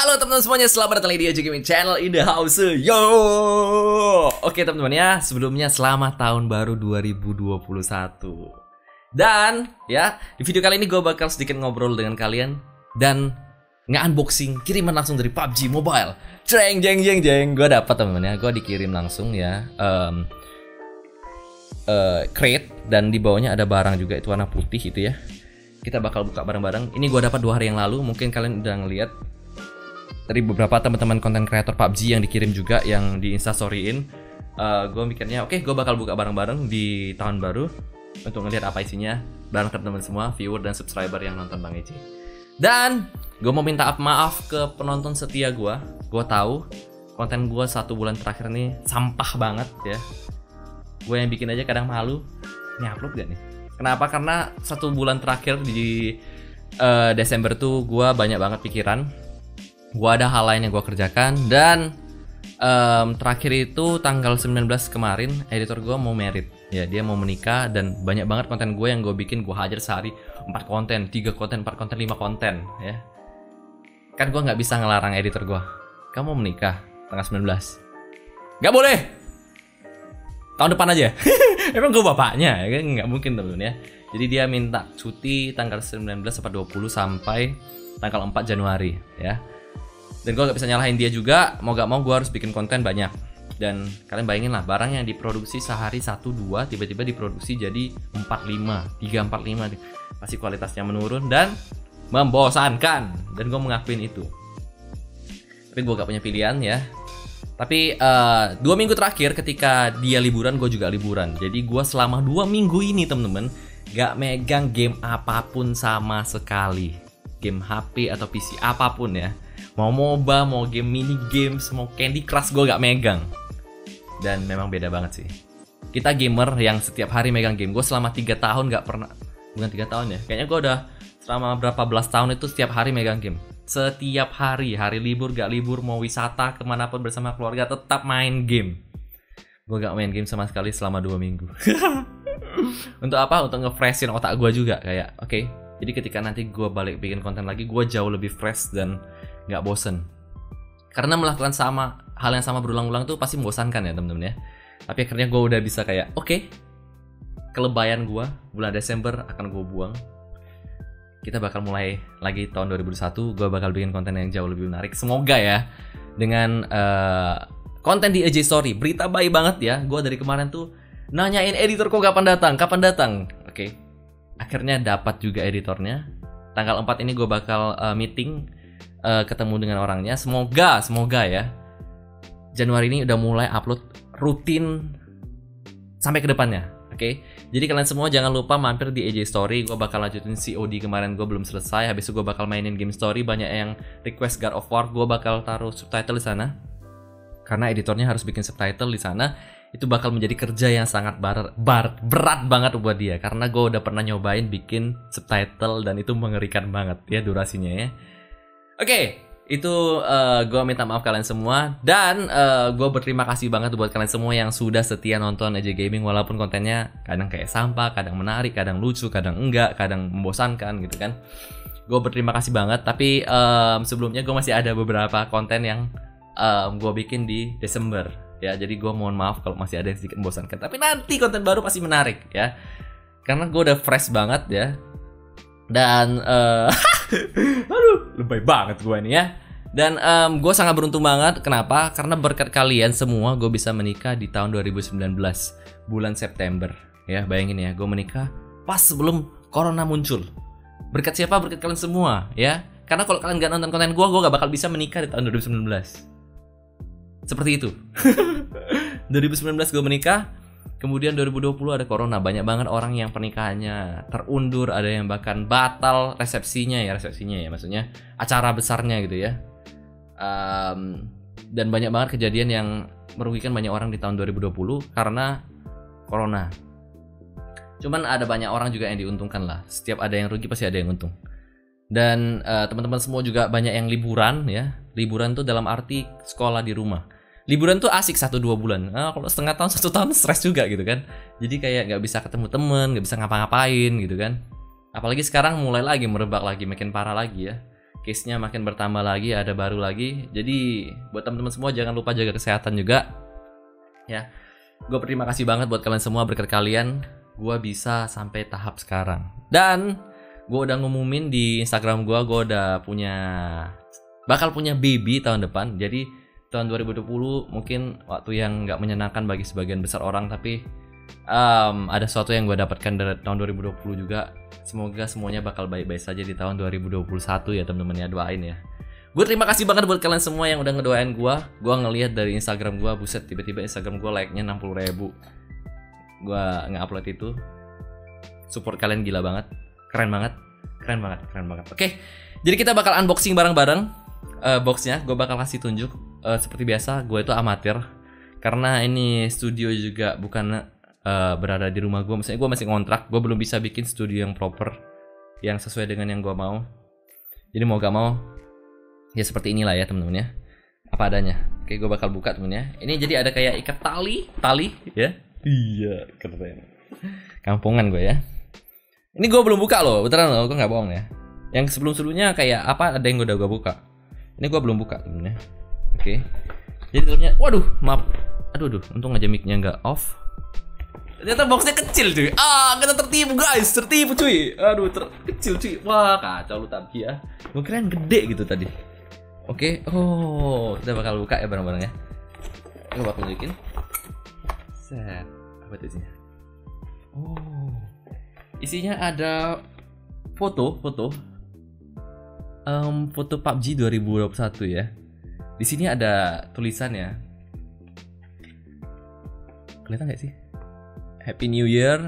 Halo teman-teman semuanya, selamat datang di EJ Gaming Channel in the house. Yo. Oke teman-teman ya, sebelumnya selamat tahun baru 2021. Dan ya, di video kali ini gue bakal sedikit ngobrol dengan kalian dan nge-unboxing kiriman langsung dari PUBG Mobile. Jeng jeng jeng jeng, gue dapat teman-teman ya, gue dikirim langsung ya. Crate, dan di bawahnya ada barang juga, itu warna putih itu ya. Kita bakal buka bareng-bareng. Ini gue dapat 2 hari yang lalu, mungkin kalian udah ngeliat dari beberapa teman-teman konten kreator PUBG yang dikirim juga, yang di instastoryin. Gue mikirnya oke, gue bakal buka bareng-bareng di tahun baru untuk ngelihat apa isinya bareng teman-teman semua, viewer dan subscriber yang nonton Bang EJ. Dan gue mau minta maaf ke penonton setia gue. Gue tahu konten gue 1 bulan terakhir ini sampah banget ya. Gue yang bikin aja kadang malu. Ini upload gak nih? Kenapa? Karena 1 bulan terakhir di Desember tuh gue banyak banget pikiran. Gue ada hal lain yang gue kerjakan. Dan terakhir itu tanggal 19 kemarin editor gue mau married ya, dia mau menikah. Dan banyak banget konten gue yang gue bikin. Gue hajar sehari 4 konten, 3 konten, 4 konten, 5 konten ya. Kan gue gak bisa ngelarang editor gue, kamu menikah tanggal 19, gak boleh, tahun depan aja. Emang gue bapaknya ya? Gak mungkin temen ya. Jadi dia minta cuti tanggal 19 sampai 20 sampai tanggal 4 Januari ya. Dan gue gak bisa nyalahin dia juga, mau gak mau gue harus bikin konten banyak. Dan kalian bayangin lah, barang yang diproduksi sehari 1-2 tiba-tiba diproduksi jadi 4-5 3-4-5, pasti kualitasnya menurun dan membosankan. Dan gue mengakuin itu, tapi gue gak punya pilihan ya. Tapi 2 minggu terakhir ketika dia liburan, gue juga liburan. Jadi gue selama 2 minggu ini temen-temen gak megang game apapun sama sekali. Game HP atau PC apapun ya, mau MOBA, mau game mini games, mau Candy Crush, gue gak megang. Dan memang beda banget sih, kita gamer yang setiap hari megang game. Gue selama 3 tahun gak pernah, bukan 3 tahun ya, kayaknya gue udah selama berapa belas tahun itu setiap hari megang game. Setiap hari, hari libur gak libur, mau wisata kemanapun bersama keluarga, tetap main game. Gue gak main game sama sekali selama 2 minggu. Untuk apa? Untuk nge-freshin otak gue juga. Kayak oke, jadi ketika nanti gue balik bikin konten lagi, gue jauh lebih fresh dan nggak bosen. Karena melakukan sama hal yang sama berulang-ulang tuh pasti membosankan ya temen-temen ya. Tapi akhirnya gue udah bisa kayak oke, kelebayan gue bulan Desember akan gue buang. Kita bakal mulai lagi tahun 2021. Gue bakal bikin konten yang jauh lebih menarik, semoga ya. Dengan konten di EJ Story, berita baik banget ya. Gue dari kemarin tuh nanyain editor kok kapan datang, kapan datang. Oke, akhirnya dapat juga editornya. Tanggal 4 ini gue bakal meeting, ketemu dengan orangnya. Semoga ya Januari ini udah mulai upload rutin sampai ke depannya. Oke, jadi kalian semua jangan lupa mampir di EJ Story. Gue bakal lanjutin COD, kemarin gue belum selesai. Habis itu gue bakal mainin game story, banyak yang request God of War. Gue bakal taruh subtitle di sana karena editornya harus bikin subtitle di sana. Itu bakal menjadi kerja yang sangat berat banget buat dia, karena gue udah pernah nyobain bikin subtitle dan itu mengerikan banget ya durasinya ya. Oke, itu gue minta maaf kalian semua. Dan gue berterima kasih banget buat kalian semua yang sudah setia nonton EJ Gaming, walaupun kontennya kadang kayak sampah, kadang menarik, kadang lucu, kadang enggak, kadang membosankan gitu kan. Gue berterima kasih banget. Tapi sebelumnya gue masih ada beberapa konten yang gue bikin di Desember ya. Jadi gue mohon maaf kalau masih ada yang sedikit membosankan, tapi nanti konten baru pasti menarik ya, karena gue udah fresh banget ya. Dan aduh, lebay banget gue ini ya. Dan gue sangat beruntung banget. Kenapa? Karena berkat kalian semua gue bisa menikah di tahun 2019 bulan September ya. Bayangin ya, gue menikah pas sebelum corona muncul. Berkat siapa? Berkat kalian semua ya. Karena kalau kalian gak nonton konten gue gak bakal bisa menikah di tahun 2019. Seperti itu. 2019 gue menikah, kemudian 2020 ada corona, banyak banget orang yang pernikahannya terundur, ada yang bahkan batal resepsinya ya, maksudnya acara besarnya gitu ya. Dan banyak banget kejadian yang merugikan banyak orang di tahun 2020 karena corona. Cuman ada banyak orang juga yang diuntungkan lah, setiap ada yang rugi pasti ada yang untung. Dan teman-teman semua juga banyak yang liburan ya. Liburan tuh dalam arti sekolah di rumah. Liburan tuh asik 1-2 bulan. Nah, kalau setengah tahun, 1 tahun stres juga gitu kan. Jadi kayak nggak bisa ketemu temen, nggak bisa ngapa-ngapain gitu kan. Apalagi sekarang mulai lagi merebak lagi, makin parah lagi ya. case-nya makin bertambah lagi, ada baru lagi. Jadi buat teman-teman semua jangan lupa jaga kesehatan juga ya. Gue berterima kasih banget buat kalian semua, berkat kalian gue bisa sampai tahap sekarang. Dan gue udah ngumumin di Instagram gue udah punya, bakal punya baby tahun depan. Jadi tahun 2020 mungkin waktu yang nggak menyenangkan bagi sebagian besar orang, tapi ada sesuatu yang gue dapatkan dari tahun 2020 juga. Semoga semuanya bakal baik-baik saja di tahun 2021 ya teman-teman ya, doain ya. Gue terima kasih banget buat kalian semua yang udah ngedoain gue. Gue ngelihat dari Instagram gue, buset tiba-tiba Instagram gue like-nya 60.000. Gue nge-upload itu. Support kalian gila banget, keren banget, keren banget, keren banget. Oke, jadi kita bakal unboxing bareng-bareng boxnya. Gue bakal kasih tunjuk. Seperti biasa, gue itu amatir karena ini studio juga bukan berada di rumah gue. Maksudnya gue masih ngontrak, gue belum bisa bikin studio yang proper, yang sesuai dengan yang gue mau. Jadi mau gak mau ya seperti inilah ya temen-temen ya, apa adanya. Oke, gue bakal buka temen ya. Ini jadi ada kayak ikat tali ya. Iya, keren. Kampungan gue ya. Ini gue belum buka loh, beneran loh, gue nggak bohong ya. Yang sebelum-sebelumnya kayak apa ada yang udah gue buka. Ini gue belum buka temen ya. Oke, jadi dalamnya, waduh, maaf, aduh, untung aja mic-nya nggak off. Ternyata boxnya kecil cuy. Ah, kita tertipu guys, tertipu cuy. Aduh, kecil cuy. Wah, kacau lu tapi ya. Gue keren gede gitu tadi. Oke, oh, kita bakal buka ya bareng-bareng ya. Gue bakal tunjukin. Set, apa itu isinya? Oh, isinya ada foto, foto PUBG 2021 ya. Di sini ada tulisannya. Kelihatan nggak sih? Happy New Year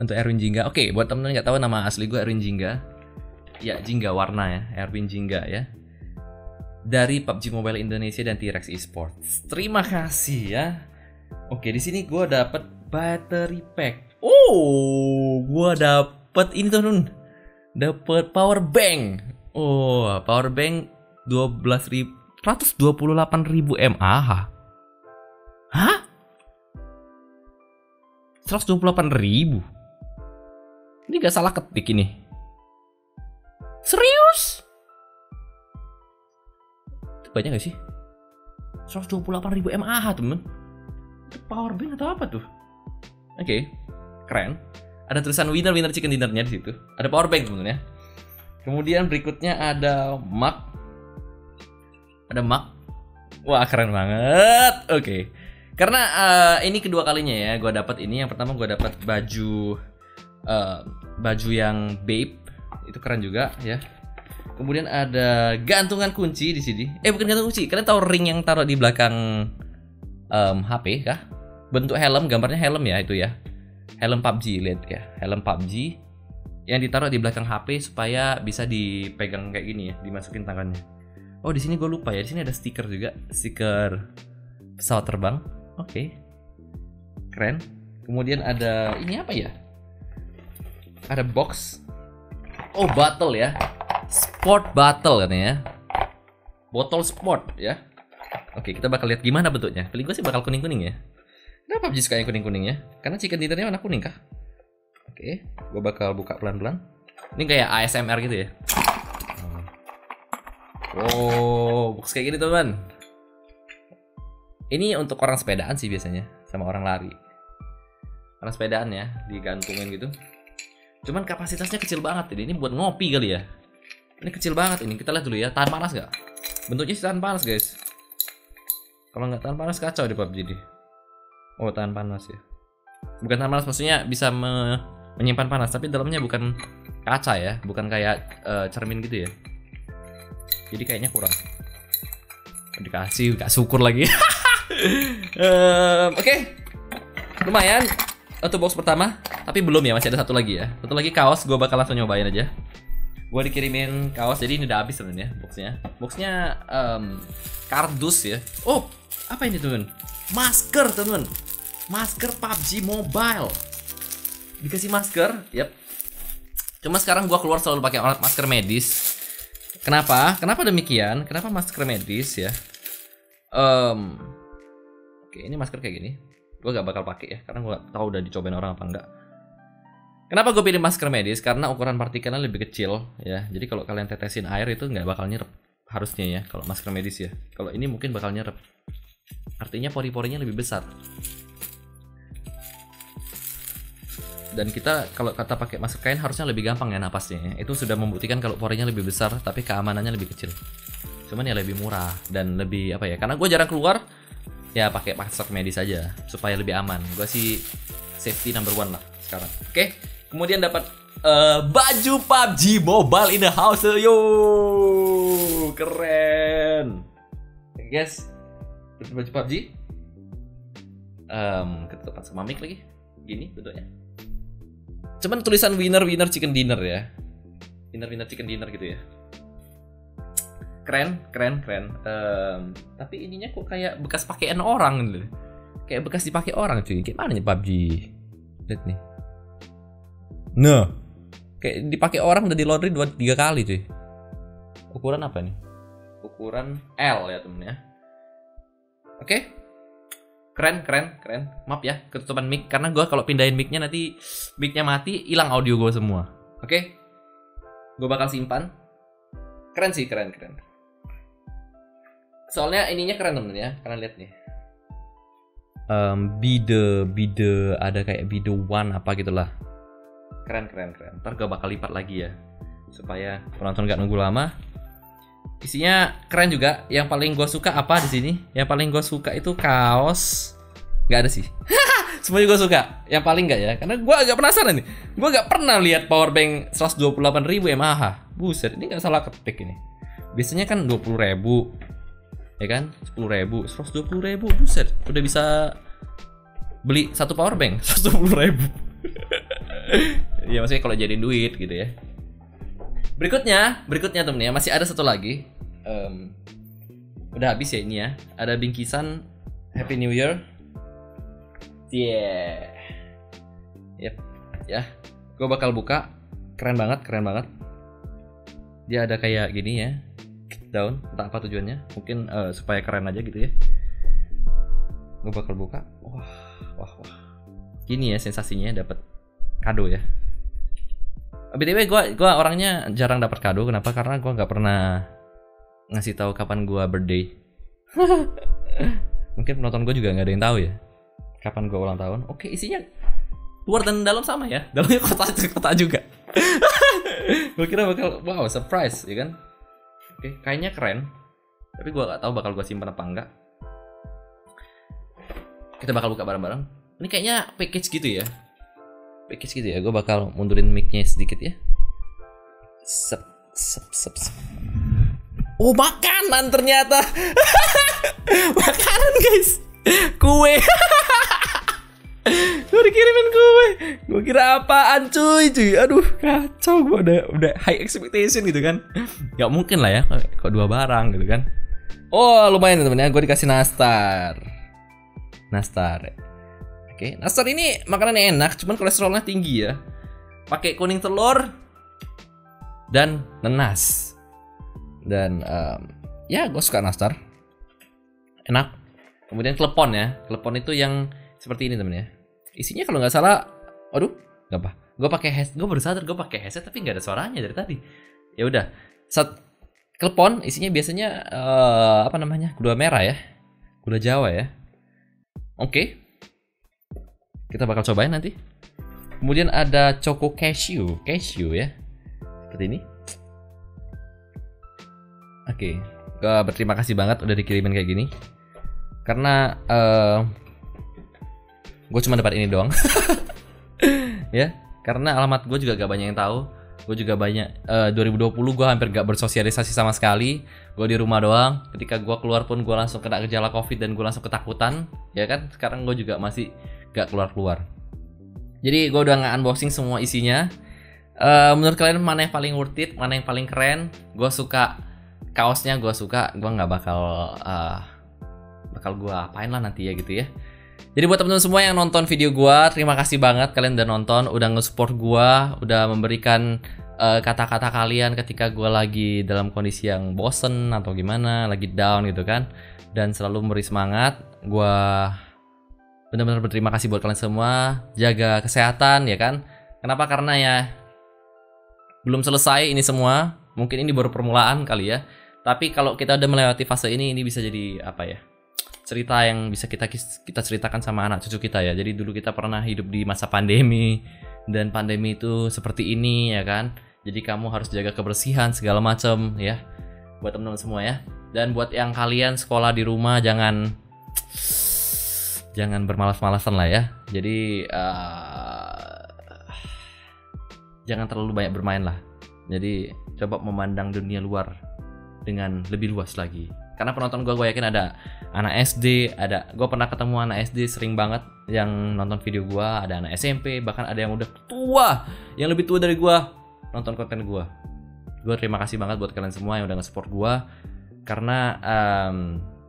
untuk Erwin Jingga. Oke, buat temen-temen nggak tahu nama asli gue Erwin Jingga. Ya, Jingga warna ya, Erwin Jingga ya. Dari PUBG Mobile Indonesia dan T-Rex Esports. Terima kasih ya. Oke, di sini gue dapet battery pack. Oh, gue dapet ini temen-temen. Dapet power bank. Oh, power bank 128.000 mAh. Hah? 128.000. Ini gak salah ketik ini. Serius? Banyak gak sih? 128.000 mAh temen. Itu power bank atau apa tuh? Oke, keren. Ada tulisan winner chicken dinnernya di situ. Ada power bank temen ya. Kemudian berikutnya ada mug. Wah keren banget. Oke, karena ini kedua kalinya ya gue dapat ini. Yang pertama gue dapat baju yang babe itu keren juga ya. Kemudian ada gantungan kunci di sini. Bukan gantungan kunci. Kalian tahu ring yang taruh di belakang HP kah? Bentuk helm, gambarnya helm ya itu ya. Helm PUBG, lihat ya. Helm PUBG yang ditaruh di belakang HP supaya bisa dipegang kayak gini ya, dimasukin tangannya. Oh, di sini gue lupa ya. Di sini ada stiker juga, stiker pesawat terbang. Oke. Keren. Kemudian ada ini apa ya? Ada box. Oh, botol ya. Sport botol katanya ya. Botol sport ya. Oke, kita bakal lihat gimana bentuknya. Pilih gue sih bakal kuning-kuning ya. Kenapa PUBG suka yang kuning-kuning ya? Karena chicken dinnernya warna kuning kah? Oke, gue bakal buka pelan-pelan. Ini kayak ASMR gitu ya. Oh, box kayak gini teman. Ini untuk orang sepedaan sih biasanya, sama orang lari. Orang sepedaan ya, digantungin gitu. Cuman kapasitasnya kecil banget, jadi ini buat ngopi kali ya. Ini kecil banget ini, kita lihat dulu ya, tahan panas nggak? Bentuknya sih tahan panas guys. Kalau nggak tahan panas kacau di PUBG deh. Oh, tahan panas ya. Bukan tahan panas maksudnya bisa menyimpan panas, tapi dalamnya bukan kaca ya, bukan kayak cermin gitu ya. Jadi kayaknya kurang. Dikasih nggak syukur lagi. Oke. Lumayan. Itu box pertama, tapi belum ya, masih ada satu lagi ya. Satu lagi kaos, gue bakal langsung nyobain aja. Gue dikirimin kaos, jadi ini udah habis sebenarnya boxnya. Boxnya kardus ya. Oh, apa ini temen? Masker temen. Masker PUBG Mobile. Dikasih masker, yep. Cuma sekarang gue keluar selalu pakai masker medis. Kenapa? Kenapa demikian? Kenapa masker medis ya? Oke, ini masker kayak gini. Gue gak bakal pakai ya, karena gue gak tahu udah dicobain orang apa enggak. Kenapa gue pilih masker medis? Karena ukuran partikelnya lebih kecil ya. Jadi kalau kalian tetesin air itu nggak bakal nyerap harusnya ya, kalau masker medis ya. Kalau ini mungkin bakal nyerap. Artinya pori-porinya lebih besar. Dan kita kalau kata pakai masker kain harusnya lebih gampang ya napasnya. Itu sudah membuktikan kalau porinya lebih besar tapi keamanannya lebih kecil. Cuman ya lebih murah dan lebih apa ya? Karena gue jarang keluar ya, pakai masker medis aja supaya lebih aman. Gue sih safety number one lah sekarang. Oke, kemudian dapat baju PUBG Mobile in the house. Yo, keren. Guys, baju PUBG. Ketutupan sama mic lagi. Gini bentuknya. Cuman tulisan winner chicken dinner ya, winner chicken dinner gitu ya. Keren. Tapi ininya kok kayak bekas pakaian orang gitu, kayak bekas dipakai orang cuy. Gimana nih PUBG? Lihat nih, nah kayak dipakai orang udah di laundry 2-3 kali cuy. Ukuran apa nih? Ukuran L ya temen ya. Oke. Keren. Maaf ya ketutupan mic, karena gue kalau pindahin micnya nanti micnya mati, hilang audio gue semua. Oke. Gue bakal simpan. Keren sih, keren. Soalnya ininya keren temen ya, kalian lihat nih. Bide ada kayak bide one apa gitulah. Keren. Ntar gue bakal lipat lagi ya, supaya penonton nggak nunggu lama. Isinya keren juga. Yang paling gue suka apa di sini? Yang paling gue suka itu kaos. Nggak ada sih. Semuanya gue suka. Yang paling nggak ya, karena gue agak penasaran nih. Gue nggak pernah lihat powerbank 128.000 mAh. Buset, ini nggak salah ketik ini. Biasanya kan 20.000, ya kan? 10.000, 120.000. Buset, udah bisa beli satu powerbank 120.000. Ya maksudnya kalau jadi duit gitu ya. Berikutnya temen ya, masih ada satu lagi. Udah habis ya ini ya. Ada bingkisan Happy New Year. Yeah. Yep. Ya. Gue bakal buka. Keren banget. Dia ada kayak gini ya. Down. Entah apa tujuannya. Mungkin supaya keren aja gitu ya. Gue bakal buka. Wah. Gini ya sensasinya dapat kado ya. BTW gue orangnya jarang dapat kado. Kenapa? Karena gue nggak pernah ngasih tahu kapan gue birthday. Mungkin penonton gue juga nggak ada yang tahu ya kapan gue ulang tahun. Oke, isinya luar dan dalam sama ya. Dalamnya kotak juga. Gue kira bakal wow surprise ya kan. Oke, kayaknya keren. Tapi gue nggak tahu bakal gue simpan apa enggak. Kita bakal buka bareng-bareng. Ini kayaknya package gitu ya, gue bakal mundurin mic-nya sedikit ya. Sep. Oh, makanan ternyata. Makanan guys. Kue. Gue dikirimin kue. Gue kira apaan cuy. Aduh, kacau. Gue udah high expectation gitu kan. Gak mungkin lah ya, kok dua barang gitu kan. Oh, lumayan temen-temen ya. Gue dikasih Nastar. Oke, nastar ini makanannya enak, cuman kolesterolnya tinggi ya. Pakai kuning telur dan nanas. Dan ya gue suka nastar. Enak. Kemudian klepon ya. Klepon itu yang seperti ini temen ya. Isinya kalau nggak salah, aduh, nggak apa. Gue pakai headset. Gue baru sadar gue pakai headset tapi nggak ada suaranya dari tadi. Ya udah. Klepon isinya biasanya apa namanya? Gula merah ya. Gula Jawa ya. Oke. Kita bakal cobain nanti. Kemudian ada Choco Cashew ya. Seperti ini. Oke. Gue berterima kasih banget udah dikirimin kayak gini. Karena gue cuma dapat ini doang. Ya, karena alamat gue juga gak banyak yang tahu. Gue juga banyak 2020 gue hampir gak bersosialisasi sama sekali. Gue di rumah doang. Ketika gue keluar pun gue langsung kena gejala COVID dan gue langsung ketakutan, ya kan? Sekarang gue juga masih gak keluar-keluar. Jadi gue udah nge-unboxing semua isinya. Menurut kalian mana yang paling worth it, mana yang paling keren? Gue suka kaosnya, gue suka. Gue nggak bakal gue apain lah nanti ya gitu ya. Jadi buat teman-teman semua yang nonton video gue, terima kasih banget kalian udah nonton, udah nge-support gue, udah memberikan kata-kata kalian ketika gue lagi dalam kondisi yang bosen atau gimana, lagi down gitu kan, dan selalu memberi semangat. Gue benar-benar berterima kasih buat kalian semua. Jaga kesehatan ya kan. Kenapa? Karena ya belum selesai ini semua. Mungkin ini baru permulaan kali ya. Tapi kalau kita udah melewati fase ini bisa jadi apa ya? Cerita yang bisa kita ceritakan sama anak cucu kita ya. Jadi dulu kita pernah hidup di masa pandemi dan pandemi itu seperti ini ya kan. Jadi kamu harus jaga kebersihan segala macam ya. Buat teman-teman semua ya. Dan buat yang kalian sekolah di rumah jangan bermalas-malasan lah ya. Jadi jangan terlalu banyak bermain lah. Jadi coba memandang dunia luar dengan lebih luas lagi. Karena penonton gue yakin ada anak SD, ada gue pernah ketemu anak SD sering banget yang nonton video gue, ada anak SMP, bahkan ada yang udah tua, yang lebih tua dari gue nonton konten gue. Gue terima kasih banget buat kalian semua yang udah nge-support gue, karena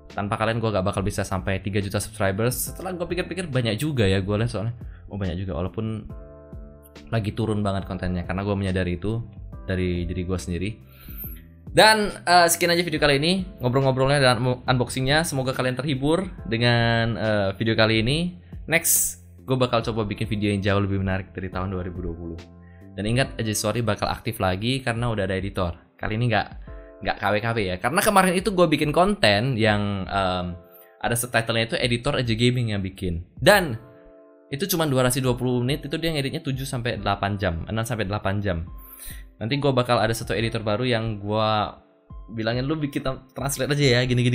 tanpa kalian gue gak bakal bisa sampai 3 juta subscribers. Setelah gue pikir-pikir banyak juga ya gue lihat soalnya, oh banyak juga walaupun lagi turun banget kontennya karena gue menyadari itu dari diri gue sendiri. Dan sekian aja video kali ini, ngobrol-ngobrolnya dan unboxingnya. Semoga kalian terhibur dengan video kali ini. Next, gue bakal coba bikin video yang jauh lebih menarik dari tahun 2020. Dan ingat, EJ Story bakal aktif lagi karena udah ada editor. Kali ini nggak KW-KW ya. Karena kemarin itu gue bikin konten yang ada subtitlenya itu editor EJ Gaming yang bikin. Dan itu cuma durasi 20 menit, itu dia ngeditnya 7-8 jam, 6-8 jam. Nanti gue bakal ada satu editor baru yang gue bilangin lu bikin translate aja ya gini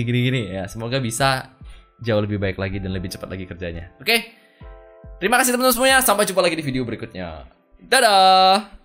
ya. Semoga bisa jauh lebih baik lagi dan lebih cepat lagi kerjanya. Oke? Terima kasih teman-teman semuanya. Sampai jumpa lagi di video berikutnya. Dadah.